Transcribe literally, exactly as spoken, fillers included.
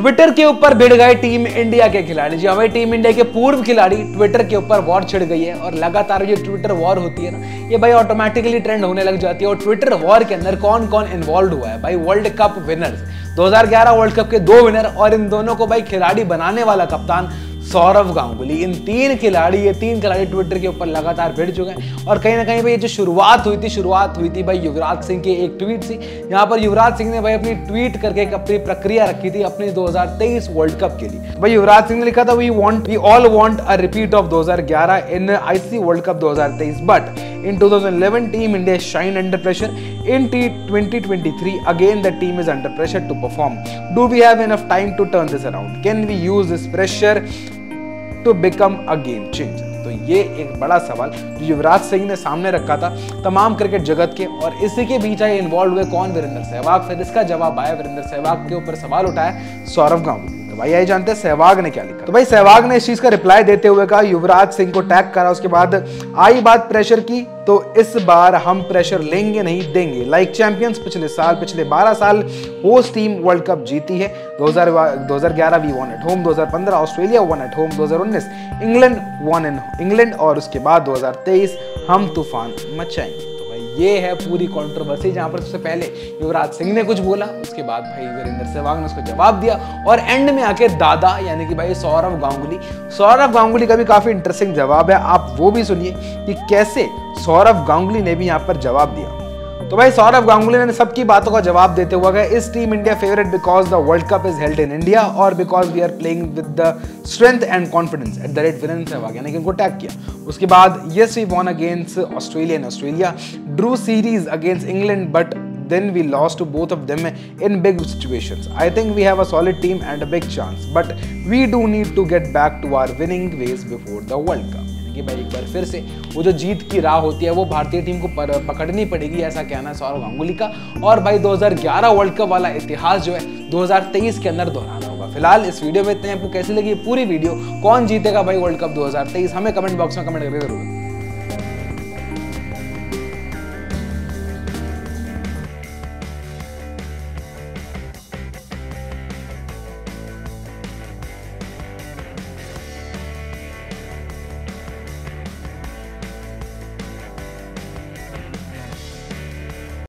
Twitter के ऊपर भिड़ गए टीम इंडिया के खिलाड़ी। जी हमारी टीम इंडिया के पूर्व खिलाड़ी ट्विटर के ऊपर वॉर छिड़ गई है और लगातार ये ट्विटर वॉर होती है ना, ये भाई ऑटोमेटिकली ट्रेंड होने लग जाती है। और ट्विटर वॉर के अंदर कौन कौन इन्वॉल्व हुआ है भाई? वर्ल्ड कप विनर्स, दो हज़ार ग्यारह वर्ल्ड कप के दो विनर और इन दोनों को भाई खिलाड़ी बनाने वाला कप्तान सौरव गांगुली, इन तीन खिलाड़ी ये तीन खिलाड़ी ट्विटर के ऊपर लगातार भिड़ चुके हैं। और कहीं ना कहीं भाई जो शुरुआत हुई थी शुरुआत हुई थी भाई युवराज सिंह के एक ट्वीट से। यहाँ पर युवराज सिंह ने भाई अपनी ट्वीट करके एक अपनी प्रक्रिया रखी थी अपने दो हज़ार तेईस वर्ल्ड कप के लिए। भाई युवराज सिंह ने लिखा था, we want we all want a repeat of दो हज़ार ग्यारह इन आईसी वर्ल्ड कप दो हज़ार तेईस, but in twenty eleven team India shined under pressure. In twenty twenty-three again the team is under pressure to perform. Do we have enough time to turn this around? Can we use this pressure to become a game changer? तो ये एक बड़ा सवाल जो युवराज सिंह ने सामने रखा था तमाम क्रिकेट जगत के। और इसी के बीच आए इन्वॉल्व हुए कौन? वीरेंद्र सहवाग। फिर इसका जवाब आया, वीरेंद्र सहवाग के ऊपर सवाल उठाया सौरव गांगुली। भाई आई जानते हैं सहवाग ने क्या लिखा। तो भाई सहवाग ने इस चीज का रिप्लाई देते हुए कहा, युवराज सिंह को टैग करा, उसके बाद आई बात प्रेशर की, तो इस बार हम प्रेशर लेंगे नहीं देंगे। लाइक चैंपियंस पिछले साल, पिछले बारह साल होस्ट टीम वर्ल्ड कप जीती है। दो हज़ार ग्यारह वी वन एट होम, दो हज़ार पंद्रह ऑस्ट्रेलिया वन एट होम, दो हज़ार उन्नीस इंग्लैंड वन इन इंग्लैंड और उसके बाद दो हज़ार तेईस हम तूफान मचाएंगे। ये है पूरी कंट्रोवर्सी जहां पर सबसे पहले युवराज सिंह ने कुछ बोला, उसके बाद भाई वीरेंद्र सहवाग ने उसको जवाब दिया और एंड में आके दादा यानी कि भाई सौरव गांगुली सौरव गांगुली का भी काफी इंटरेस्टिंग जवाब है, आप वो भी सुनिए कि कैसे सौरव गांगुली ने भी यहां पर जवाब दिया। तो भाई सौरव गांगुली ने सबकी बातों का जवाब देते हुए कहा, इस team India favourite because the world cup is held in India और because we are playing with the strength and confidence at the rate Virender Sehwag यानी कि उनको टैग किया। उसके बाद yes we won against Australia in Australia, drew series against England but then we lost to both of them in big situations. I think we have a solid team and a big chance, but we do need to get back to our winning ways before the World Cup. कि भाई एक बार फिर से वो जो जीत की राह होती है वो भारतीय टीम को पर, पकड़नी पड़ेगी, ऐसा कहना है सौरव गांगुली का। और भाई दो हज़ार ग्यारह वर्ल्ड कप वाला इतिहास जो है दो हज़ार तेईस के अंदर दोहराना होगा। फिलहाल इस वीडियो में इतने, आपको कैसी लगी पूरी वीडियो, कौन जीतेगा भाई वर्ल्ड कप दो हज़ार तेईस, हमें कमेंट बॉक्स में कमेंट करके जरूर